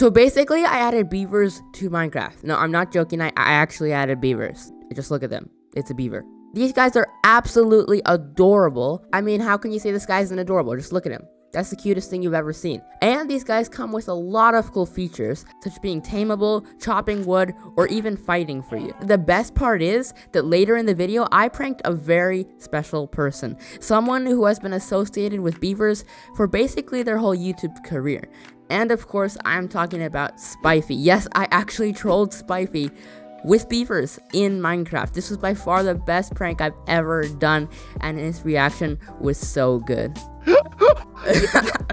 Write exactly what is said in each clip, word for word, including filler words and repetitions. So basically, I added beavers to Minecraft. No, I'm not joking. I, I actually added beavers. Just look at them. It's a beaver. These guys are absolutely adorable. I mean, how can you say this guy isn't adorable? Just look at him. That's the cutest thing you've ever seen. And these guys come with a lot of cool features, such as being tameable, chopping wood, or even fighting for you. The best part is that later in the video, I pranked a very special person. Someone who has been associated with beavers for basically their whole YouTube career. And of course, I'm talking about Spifey. Yes, I actually trolled Spifey with beavers in Minecraft. This was by far the best prank I've ever done, and his reaction was so good.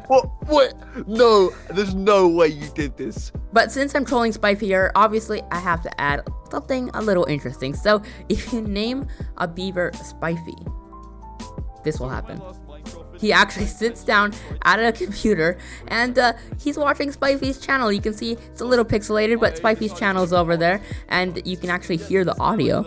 What? What? No, there's no way you did this. But since I'm trolling Spifey here, obviously I have to add something a little interesting. So if you name a beaver Spifey, this will happen. He actually sits down at a computer, and uh, he's watching Spifey's channel. You can see it's a little pixelated, but Spifey's channel's over there, and you can actually hear the audio.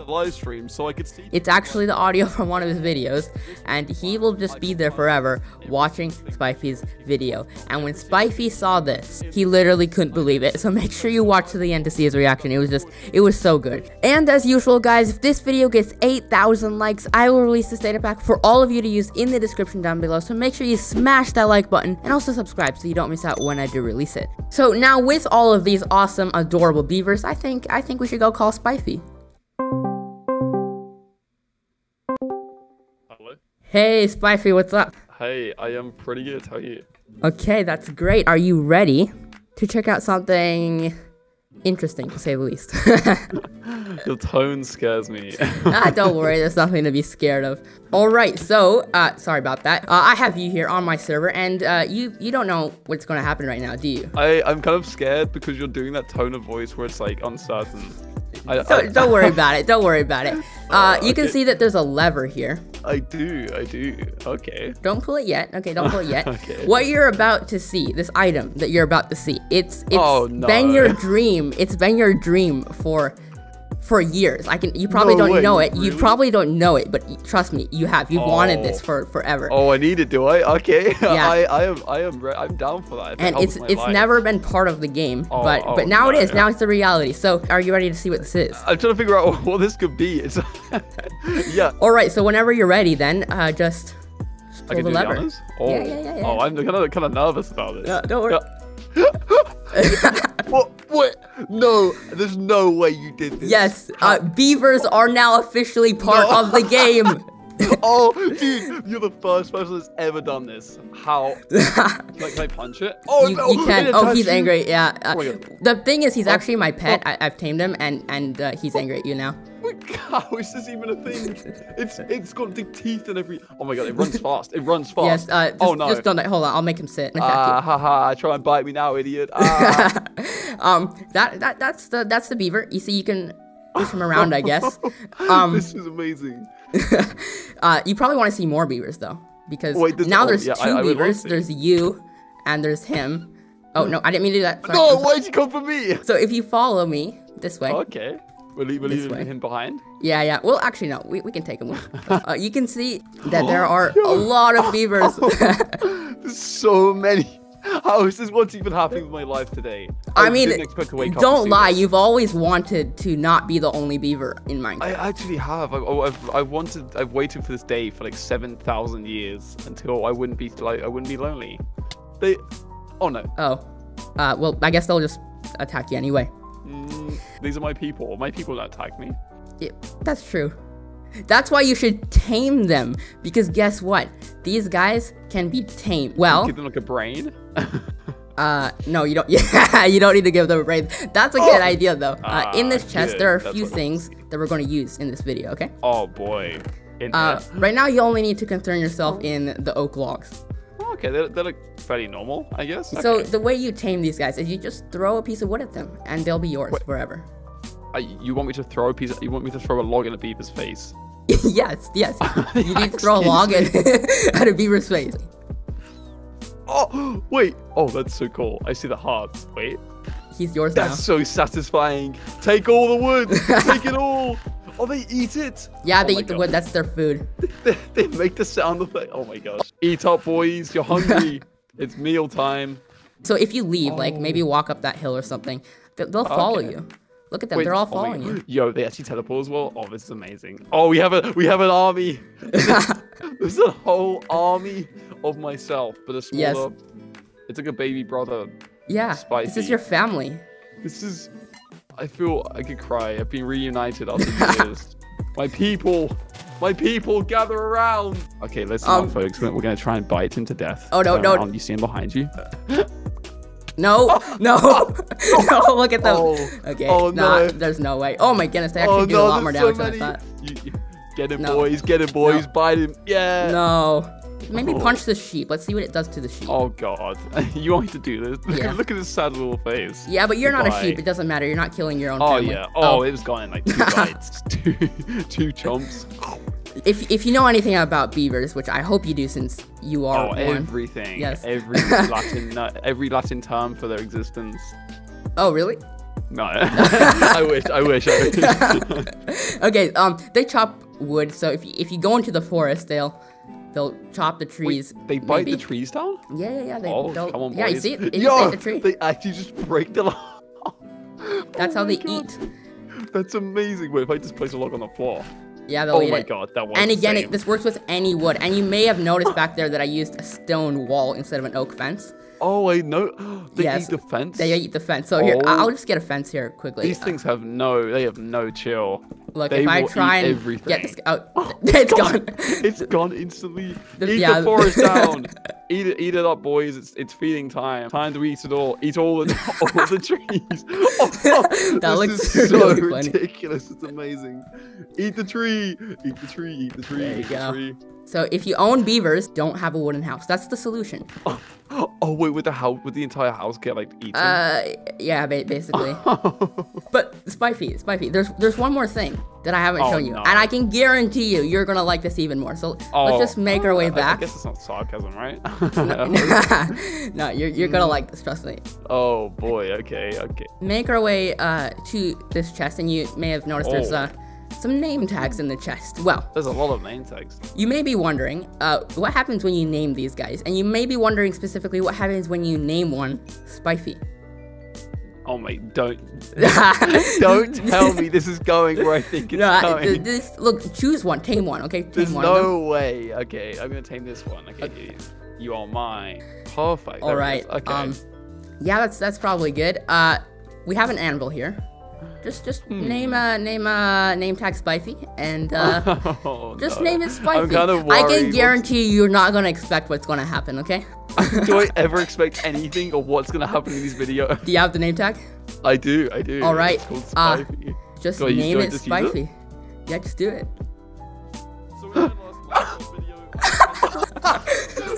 It's actually the audio from one of his videos, and he will just be there forever watching Spifey's video. And when Spifey saw this, he literally couldn't believe it. So make sure you watch to the end to see his reaction. It was just, it was so good. And as usual, guys, if this video gets eight thousand likes, I will release this data pack for all of you to use in the description down below. So make sure you smash that like button and also subscribe so you don't miss out when I do release it. So now with all of these awesome, adorable beavers, I think I think we should go call Spifey. Hello? Hey, Spifey, what's up? Hey, I am pretty good. How are you? Okay, that's great. Are you ready to check out something interesting, to say the least? Your tone scares me. Ah, don't worry, there's nothing to be scared of. Alright, so, uh, sorry about that. Uh, I have you here on my server, and uh, you you don't know what's going to happen right now, do you? I, I'm kind of scared because you're doing that tone of voice where it's like uncertain. I, so, I, don't worry about it, don't worry about it. Uh, you okay. Can see that there's a lever here. I do, I do, okay. Don't pull it yet, okay, don't pull it yet. Okay. What you're about to see, this item that you're about to see, it's, it's oh, no. been your dream, it's been your dream for... for years. I can. You probably no don't way. know it. Really? You probably don't know it, but trust me, you have. You've oh. wanted this for forever. Oh, I need it, do I? Okay. Yeah. I, I am. I am. Re I'm down for that. And it's it's life. never been part of the game, oh, but oh, but now no. it is. Now it's the reality. So, are you ready to see what this is? I'm trying to figure out what this could be. It's yeah. All right. So whenever you're ready, then uh, just, just pull I can the do lever. The oh. Yeah, yeah, yeah, yeah. Oh, I'm kind of kind of nervous about this. Yeah, don't worry. Yeah. What? What? No, there's no way you did this. Yes, uh, beavers are now officially part no. of the game. Oh, dude, you're the first person that's ever done this. How? Like, can I punch it? Oh, you, no. You can. Oh, he's you. angry. Yeah. Uh, oh the thing is, he's oh. actually my pet. Oh. I, I've tamed him, and and uh, he's oh. angry at you now. How is this even a thing? It's it's got big teeth and every. Oh my god, it runs fast. It runs fast. Yes. Uh, just, oh no. Just don't. Hold on. I'll make him sit. Ah uh, haha! Try and bite me now, idiot. Uh. um. That that that's the that's the beaver. You see, you can push him around, I guess. Um. This is amazing. uh, you probably want to see more beavers though, because Wait, there's, now there's oh, yeah, two I, I beavers. There's you, and there's him. Oh no, I didn't mean to do that. Sorry. No, why'd you come for me? So if you follow me this way. Okay. We'll leave, we'll leave him behind? Yeah, yeah. Well, actually, no. We, we can take him with us. Uh, you can see that there are a lot of beavers. There's so many. How is this what's even happening with my life today? I, I mean, didn't expect to wake don't up lie. This. You've always wanted to not be the only beaver in Minecraft. I actually have. I, I've, I've wanted. I've waited for this day for like seven thousand years until I wouldn't be like I wouldn't be lonely. They. Oh no. Oh. Uh. Well, I guess they'll just attack you anyway. Mm, these are my people. My people that attack me. Yeah, that's true. That's why you should tame them, because guess what? These guys can be tamed. Well, give them like a brain. uh, no, you don't. Yeah, you don't need to give them a brain. That's a oh. good idea, though. Uh, uh, in this chest, good. there are a few things I'm... that we're going to use in this video. Okay. Oh boy. Uh, right now, you only need to concern yourself in the oak logs. Okay, they, they look fairly normal, I guess. So okay. the way you tame these guys is you just throw a piece of wood at them, and they'll be yours Wait, forever. I, you want me to throw a piece? Of, you want me to throw a log in a beaver's face? yes, yes. You need to throw a log in, at a beaver's face. Oh wait! Oh, that's so cool. I see the hearts. Wait, he's yours that's now. That's so satisfying. Take all the wood. Take it all. Oh, they eat it. Yeah, they oh eat the God. wood. That's their food. they, they make the sound of it. Oh my gosh. Eat up, boys. You're hungry. It's meal time. So if you leave, oh. like maybe walk up that hill or something, they'll, they'll follow okay. you. Look at them, Wait, they're all following oh, you. Yo, they actually teleport as well? Oh, this is amazing. Oh, we have a we have an army. This, this is a whole army of myself, but a smaller. Yes. It's like a baby brother. Yeah, Spifey. This is your family. This is, I feel I could cry. I've been reunited after years. My people, my people gather around. Okay, listen um, up, folks. We're gonna try and bite him to death. Oh no, no. Around. You see him behind you? No, no, no, look at them. Oh, okay, oh, nah, no. There's no way. Oh my goodness, they actually oh, do no, a lot more damage so than I thought. You, you, get him, no. boys, get him, boys, no. bite him. Yeah. No. Maybe oh. punch the sheep. Let's see what it does to the sheep. Oh, God. You want me to do this? Look, yeah. look at his sad little face. Yeah, but you're Goodbye. not a sheep. It doesn't matter. You're not killing your own oh, family. Yeah. Oh, yeah. Oh, it was gone in like two bites. two, two chomps. If, if you know anything about beavers, which I hope you do since you are oh, one. everything. Yes. Every Latin, every Latin term for their existence. Oh, really? No. I wish. I wish. I wish. Okay. Um, they chop wood. So if you, if you go into the forest, they'll... They'll chop the trees. Wait, they bite maybe. the trees down? Yeah, yeah, yeah. They oh, don't. Come on, boys. Yeah, you see it? It Yo, just ate the tree. They actually just break the log. That's oh how they God. eat. That's amazing. Wait, if I just place a log on the floor. Yeah, they'll oh eat it. Oh my God, that was And again, it, this works with any wood. And you may have noticed back there that I used a stone wall instead of an oak fence. Oh, I know. They yes, eat the fence? They eat the fence. So oh. here, I'll just get a fence here quickly. These uh, things have no, they have no chill. Look, they if I try and everything. get this out, oh, it's God. gone. It's gone instantly. The, eat yeah. the forest down. Eat it, eat it up, boys. It's it's feeding time. Time to eat it all. Eat all the all the trees. Oh, oh, that looks really so funny. ridiculous. It's amazing. Eat the tree. Eat the tree. Eat the tree. There you eat go. The tree. So if you own beavers, don't have a wooden house. That's the solution. Oh, oh wait, would the house, would the entire house get like eaten? Uh, yeah, basically. But Spifey, Spifey, there's there's one more thing that I haven't oh, shown you, no. and I can guarantee you you're gonna like this even more. So oh, let's just make our way back. I guess it's not sarcasm, right? no, no, you're you're gonna like this, trust me. Oh boy, okay, okay. Make our way uh to this chest, and you may have noticed oh. there's uh. some name tags in the chest. Well, there's a lot of name tags. You may be wondering uh, what happens when you name these guys, and you may be wondering specifically what happens when you name one Spifey. Oh my, don't don't tell me this is going where I think it's no, going. This, look, choose one, tame one, okay? Tame there's one no way. Okay, I'm gonna tame this one. Okay, okay. You, you are mine. Perfect. All there right. Okay. Um, yeah, that's that's probably good. Uh, we have an anvil here. Just, just hmm. name, uh, name, uh, name tag Spifey, and uh, oh, just no. name it Spifey. I'm kind of worried. I can guarantee what's... you're not gonna expect what's gonna happen, okay? Do I ever expect anything or what's gonna happen in this video? Do you have the name tag? I do, I do. All right, it's uh, just God, name it Spifey. It? Yeah, just do it. So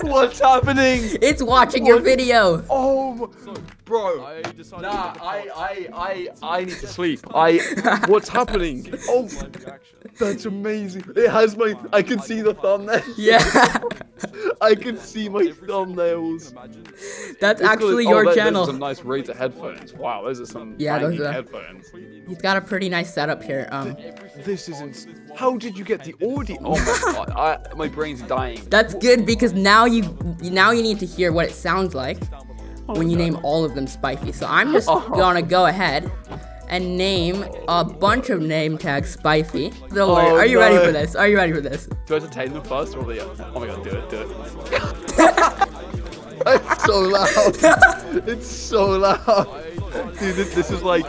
what's happening? It's watching what? your video. Oh, so, bro. I nah, I, I, I, I need to sleep. I. What's happening? Oh, that's amazing. It has my. I can see the thumbnail. Yeah. I can see my thumbnails. That's actually your oh, channel. Some nice Razer headphones. Wow, those are some. Yeah, those are headphones. He's got a pretty nice setup here. Um. This isn't. How did you get the audio? Oh my God. I, my brain's dying. That's good because now you now you need to hear what it sounds like oh when you God. name all of them Spifey. So I'm just oh. gonna go ahead and name a bunch of name tags Spifey. Don't worry. Oh, Are you no. ready for this? Are you ready for this? Do I have to tame them first or the? Oh my God! Do it! Do it! It's so loud! It's so loud! Dude, this, this is like.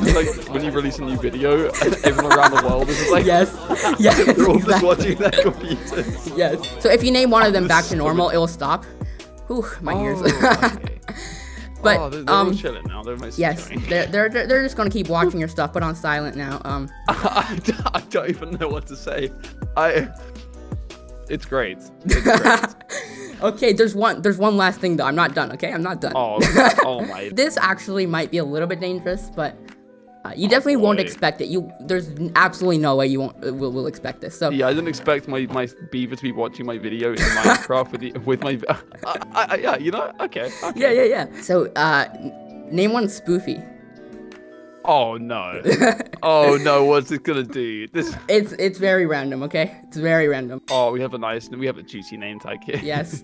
It's like when you release a new video, and everyone around the world is like, yes, yes, they're all exactly. just watching their computers. Yes. So if you name one of them back to normal, it will stop. Whew, my oh, ears. okay. But oh, they're, they're um, all chilling now. They're yes, they're, they're they're just gonna keep watching your stuff, but on silent now. Um, I, I don't even know what to say. I. It's great. It's great. Okay, there's one there's one last thing though. I'm not done. Okay, I'm not done. Oh, oh my. This actually might be a little bit dangerous, but. Uh, you definitely oh, won't expect it. You There's absolutely no way you won't uh, will will expect this. So yeah, I didn't expect my my beaver to be watching my video in Minecraft with the, with my uh, I, I, yeah, you know? Okay, okay. Yeah, yeah, yeah. So uh name one Spifey. Oh no. Oh no, what's it gonna do? This It's it's very random, okay? It's very random. Oh, we have a nice we have a juicy name tag here. Yes.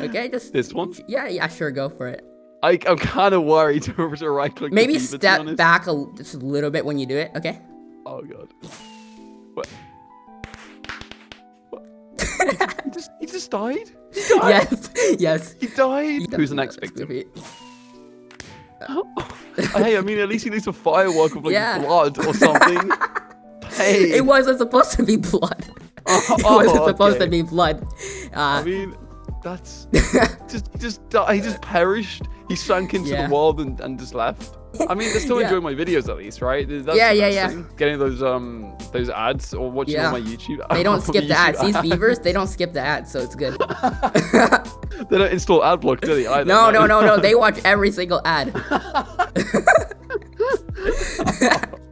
Okay, just this one? Yeah, yeah, sure, go for it. I, I'm kind of worried to, to right click. Maybe beaver, step back a, just a little bit when you do it. Okay. Oh god. What? What? he, just, he just died. He died. Yes. Yes. He died. He Who's the next victim? Oh. Hey, I mean, at least he needs a firework of like yeah. blood or something. Hey. It wasn't supposed to be blood. Oh, it wasn't okay. supposed to be blood. Uh, I mean, that's just just died. He just perished. He sank into yeah. the world and, and just left. I mean, they still yeah. enjoy my videos at least, right? That's yeah, yeah, yeah. Thing. Getting those um those ads or watching yeah. all my YouTube. They don't skip the ads. ads. These beavers, they don't skip the ads, so it's good. They don't install ad block, do they? Either, no, no, no, no, no. They watch every single ad.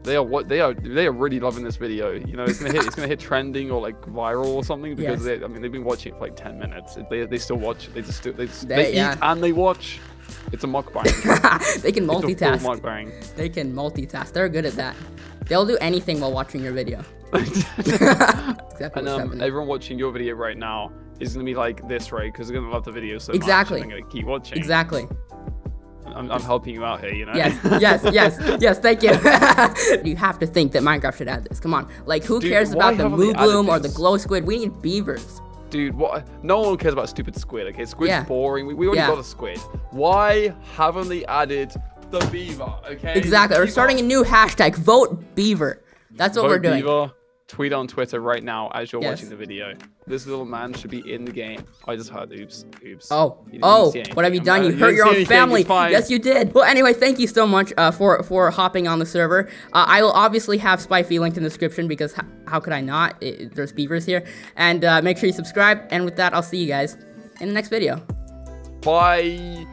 They are what they are. They are really loving this video. You know, it's gonna hit. It's gonna hit trending or like viral or something because yes. they, I mean, they've been watching it for like ten minutes. They they still watch. They just they just, they, they eat yeah. and they watch. It's a mukbang. They can multitask. It's a full mukbang. They can multitask. They're good at that. They'll do anything while watching your video. Exactly. And um, everyone watching your video right now is gonna be like this, right? Because they're gonna love the video so exactly. much. Exactly. They're gonna keep watching. Exactly. I'm, I'm helping you out here, you know? Yes, yes, yes, yes, thank you. You have to think that Minecraft should add this. Come on. Like, who Dude, cares about the Moobloom or the Glow Squid? We need beavers. Dude, what? No one cares about stupid squid, okay? Squid's yeah. boring. We, we already yeah. got a squid. Why haven't they added the beaver, okay? Exactly. Beaver. We're starting a new hashtag, vote beaver. That's what vote we're doing. Beaver. Tweet on Twitter right now as you're yes. watching the video. This little man should be in the game. I just heard oops, oops. Oh, oh, what have you done? You hurt your own family. Yes, you did. Well, anyway, thank you so much uh, for, for hopping on the server. Uh, I will obviously have Spifey linked in the description because how, how could I not? It, there's beavers here. And uh, make sure you subscribe. And with that, I'll see you guys in the next video. Bye.